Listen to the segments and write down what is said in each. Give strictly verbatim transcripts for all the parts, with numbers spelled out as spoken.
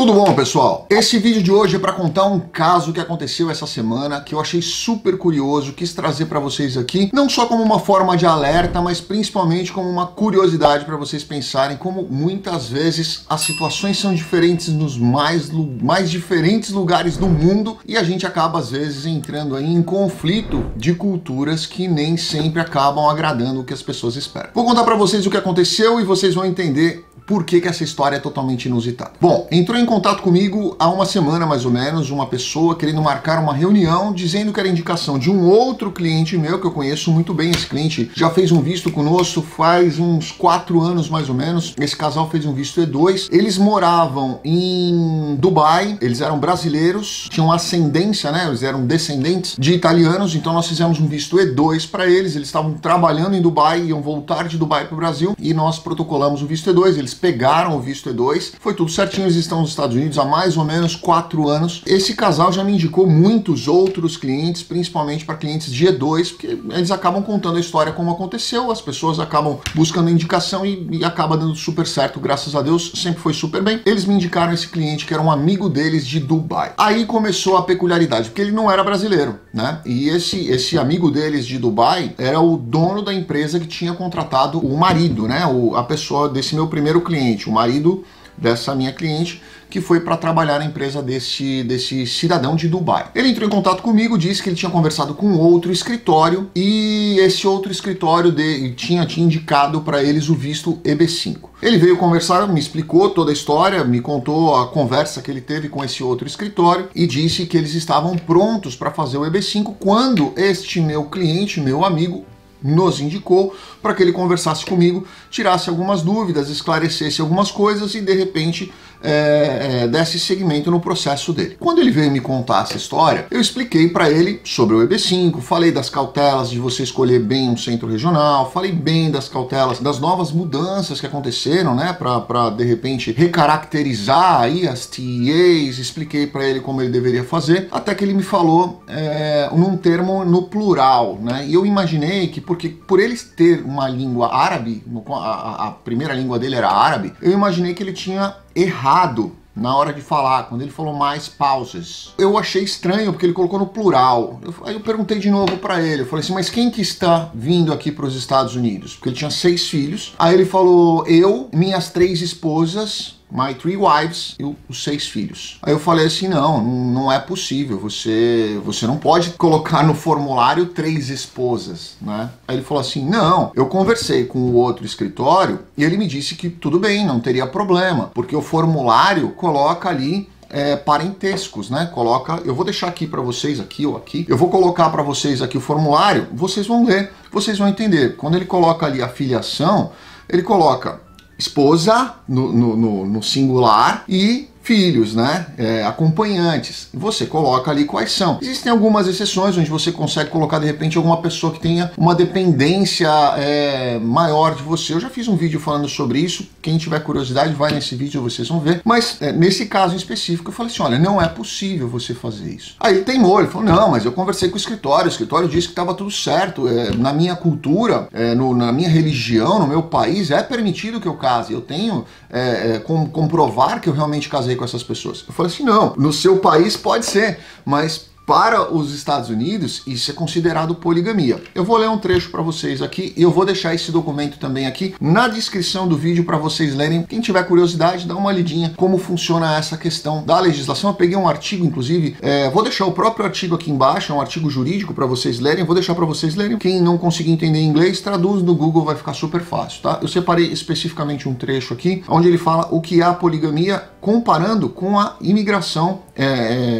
Tudo bom, pessoal? Esse vídeo de hoje é para contar um caso que aconteceu essa semana que eu achei super curioso, quis trazer para vocês aqui, não só como uma forma de alerta, mas principalmente como uma curiosidade para vocês pensarem como muitas vezes as situações são diferentes nos mais, mais diferentes lugares do mundo e a gente acaba às vezes entrando aí em conflito de culturas que nem sempre acabam agradando o que as pessoas esperam. Vou contar para vocês o que aconteceu e vocês vão entender por que que essa história é totalmente inusitada. Bom, entrou em contato comigo há uma semana mais ou menos uma pessoa querendo marcar uma reunião, dizendo que era indicação de um outro cliente meu que eu conheço muito bem. Esse cliente já fez um visto conosco faz uns quatro anos mais ou menos. Esse casal fez um visto E dois. Eles moravam em Dubai, eles eram brasileiros, tinham ascendência, né? Eles eram descendentes de italianos, então nós fizemos um visto E dois para eles. Eles estavam trabalhando em Dubai, iam voltar de Dubai para o Brasil e nós protocolamos o visto E dois. Eles pegaram o visto E dois, foi tudo certinho, eles estão nos Estados Unidos há mais ou menos quatro anos. Esse casal já me indicou muitos outros clientes, principalmente para clientes de E dois, porque eles acabam contando a história como aconteceu, as pessoas acabam buscando indicação e, e acaba dando super certo, graças a Deus, sempre foi super bem. Eles me indicaram esse cliente que era um amigo deles de Dubai. Aí começou a peculiaridade, porque ele não era brasileiro, né? E esse, esse amigo deles de Dubai era o dono da empresa que tinha contratado o marido, né? O, a pessoa desse meu primeiro cliente. cliente, o marido dessa minha cliente, que foi para trabalhar na empresa desse, desse cidadão de Dubai. Ele entrou em contato comigo, disse que ele tinha conversado com outro escritório e esse outro escritório de, tinha, tinha indicado para eles o visto E B cinco. Ele veio conversar, me explicou toda a história, me contou a conversa que ele teve com esse outro escritório e disse que eles estavam prontos para fazer o E B cinco quando este meu cliente, meu amigo, nos indicou para que ele conversasse comigo, tirasse algumas dúvidas, esclarecesse algumas coisas e de repente é, é, desse segmento no processo dele. Quando ele veio me contar essa história, eu expliquei para ele sobre o E B cinco, falei das cautelas de você escolher bem um centro regional, falei bem das cautelas das novas mudanças que aconteceram, né, para de repente recaracterizar aí as T E As, expliquei para ele como ele deveria fazer, até que ele me falou é, num termo no plural, né, e eu imaginei que porque por eles ter uma língua árabe, a, a primeira língua dele era árabe, eu imaginei que ele tinha errado na hora de falar, quando ele falou mais pauses. Eu achei estranho porque ele colocou no plural. Eu, aí eu perguntei de novo para ele, eu falei assim, mas quem que está vindo aqui para os Estados Unidos? Porque ele tinha seis filhos. Aí ele falou, eu, minhas três esposas, my three wives, e os seis filhos. Aí eu falei assim, não, não é possível, você, você não pode colocar no formulário três esposas, né? Aí ele falou assim, não, eu conversei com o outro escritório e ele me disse que tudo bem, não teria problema, porque o formulário coloca ali É, parentescos, né? Coloca, eu vou deixar aqui para vocês, aqui ou aqui, eu vou colocar para vocês aqui o formulário, vocês vão ler, vocês vão entender. Quando ele coloca ali a filiação, ele coloca esposa no, no, no, no singular e filhos, né? É, acompanhantes. Você coloca ali quais são. Existem algumas exceções onde você consegue colocar de repente alguma pessoa que tenha uma dependência é, maior de você. Eu já fiz um vídeo falando sobre isso. Quem tiver curiosidade vai nesse vídeo, vocês vão ver. Mas é, nesse caso em específico eu falei assim, olha, não é possível você fazer isso. Aí ele teimou, ele falou, não, mas eu conversei com o escritório, o escritório disse que estava tudo certo. É, na minha cultura, é, no, na minha religião, no meu país, é permitido que eu case. Eu tenho é, é, com, comprovar que eu realmente casei com essas pessoas. Eu falei assim, não, no seu país pode ser, mas para os Estados Unidos isso é considerado poligamia. Eu vou ler um trecho para vocês aqui e eu vou deixar esse documento também aqui na descrição do vídeo para vocês lerem. Quem tiver curiosidade, dá uma lidinha como funciona essa questão da legislação. Eu peguei um artigo, inclusive, é, vou deixar o próprio artigo aqui embaixo, é um artigo jurídico para vocês lerem, vou deixar para vocês lerem. Quem não conseguir entender em inglês, traduz no Google, vai ficar super fácil, tá? Eu separei especificamente um trecho aqui, onde ele fala o que é a poligamia comparando com a imigração, é,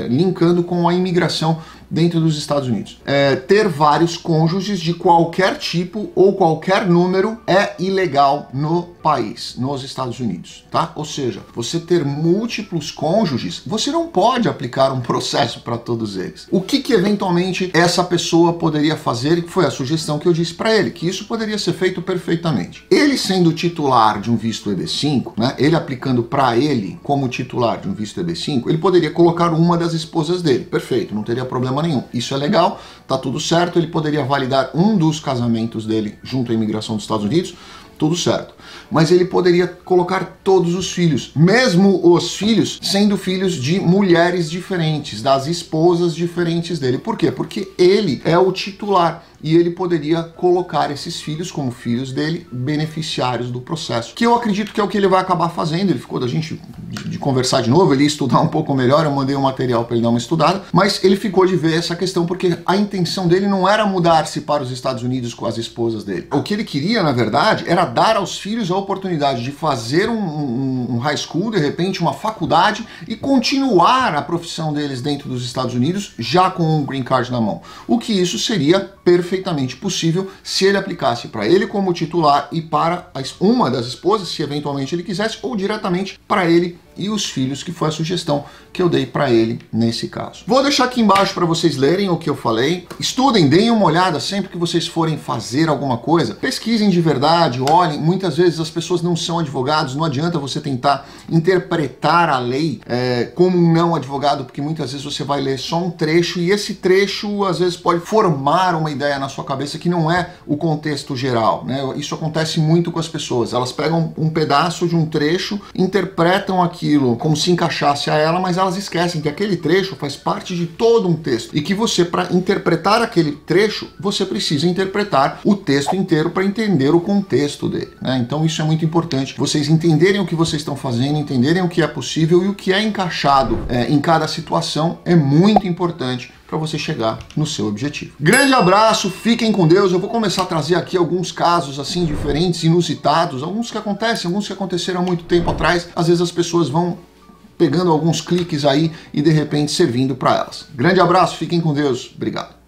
é, linkando com a imigração dentro dos Estados Unidos. É, ter vários cônjuges de qualquer tipo ou qualquer número é ilegal no país, nos Estados Unidos, tá? Ou seja, você ter múltiplos cônjuges, você não pode aplicar um processo para todos eles. O que que eventualmente essa pessoa poderia fazer, que foi a sugestão que eu disse para ele, que isso poderia ser feito perfeitamente. Ele sendo titular de um visto E B cinco, né? Ele aplicando para ele como titular de um visto E B cinco, ele poderia colocar uma das esposas dele. Perfeito, não teria problema nenhum. Isso é legal, tá tudo certo. Ele poderia validar um dos casamentos dele junto à imigração dos Estados Unidos, tudo certo. Mas ele poderia colocar todos os filhos, mesmo os filhos sendo filhos de mulheres diferentes, das esposas diferentes dele. Por quê? Porque ele é o titular e ele poderia colocar esses filhos como filhos dele, beneficiários do processo, que eu acredito que é o que ele vai acabar fazendo. Ele ficou da gente de conversar de novo, ele ia estudar um pouco melhor, eu mandei um material para ele dar uma estudada, mas ele ficou de ver essa questão porque a intenção dele não era mudar-se para os Estados Unidos com as esposas dele. O que ele queria, na verdade, era dar aos filhos a oportunidade de fazer um, um, um high school, de repente uma faculdade, e continuar a profissão deles dentro dos Estados Unidos já com um green card na mão. O que isso seria perfeitamente possível se ele aplicasse para ele como titular e para uma das esposas, se eventualmente ele quisesse, ou diretamente para ele e os filhos, que foi a sugestão que eu dei para ele nesse caso. Vou deixar aqui embaixo para vocês lerem o que eu falei. Estudem, deem uma olhada sempre que vocês forem fazer alguma coisa. Pesquisem de verdade, olhem. Muitas vezes as pessoas não são advogados, não adianta você tentar interpretar a lei é, como um não advogado, porque muitas vezes você vai ler só um trecho e esse trecho às vezes pode formar uma ideia na sua cabeça que não é o contexto geral, né? Isso acontece muito com as pessoas. Elas pegam um pedaço de um trecho, interpretam aquilo como se encaixasse a ela, mas elas esquecem que aquele trecho faz parte de todo um texto e que você, para interpretar aquele trecho, você precisa interpretar o texto inteiro para entender o contexto dele, né? Então isso é muito importante, vocês entenderem o que vocês estão fazendo, entenderem o que é possível e o que é encaixado é, em cada situação é muito importante para você chegar no seu objetivo. Grande abraço, fiquem com Deus. Eu vou começar a trazer aqui alguns casos assim diferentes, inusitados, alguns que acontecem, alguns que aconteceram há muito tempo atrás. Às vezes as pessoas vão pegando alguns cliques aí e de repente servindo para elas. Grande abraço, fiquem com Deus. Obrigado.